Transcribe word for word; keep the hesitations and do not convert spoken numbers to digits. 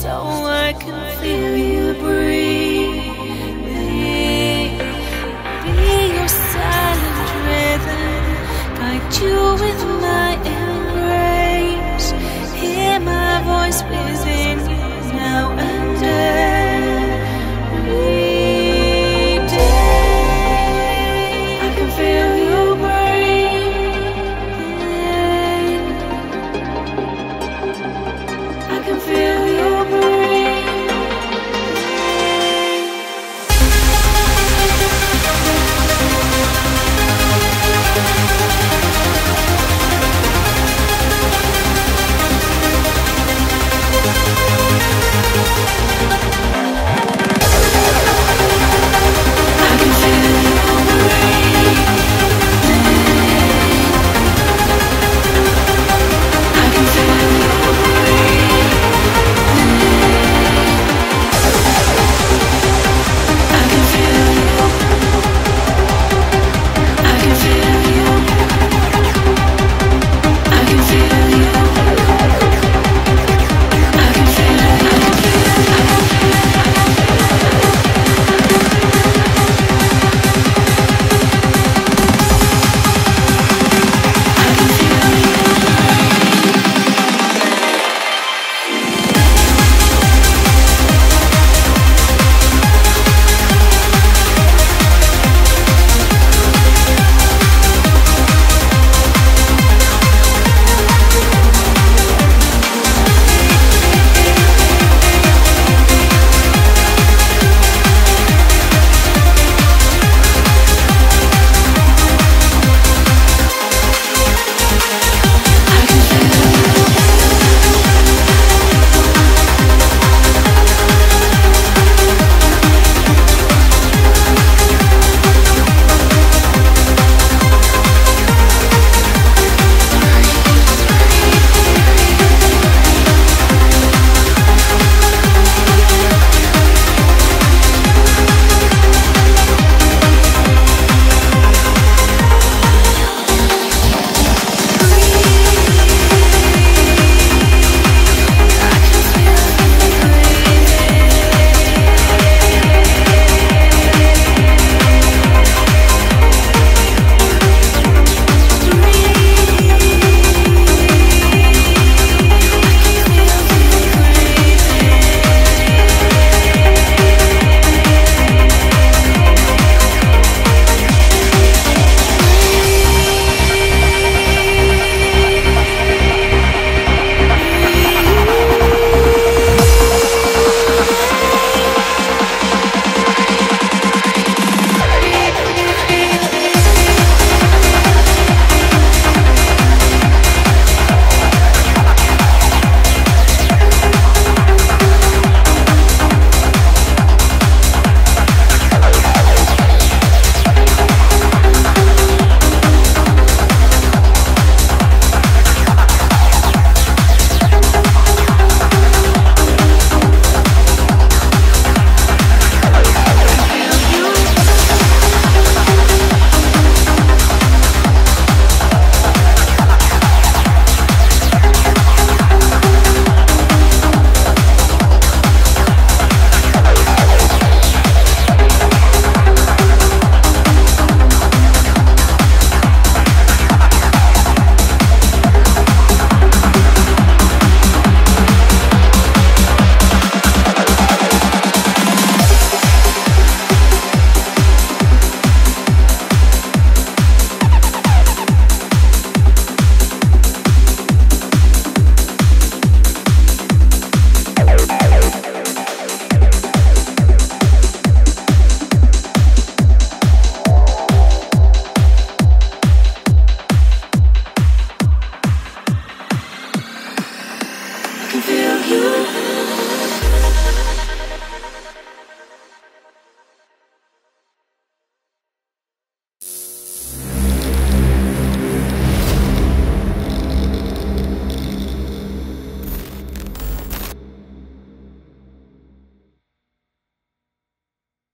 so I can feel you breathe. Be your silent rhythm, guide you with mine.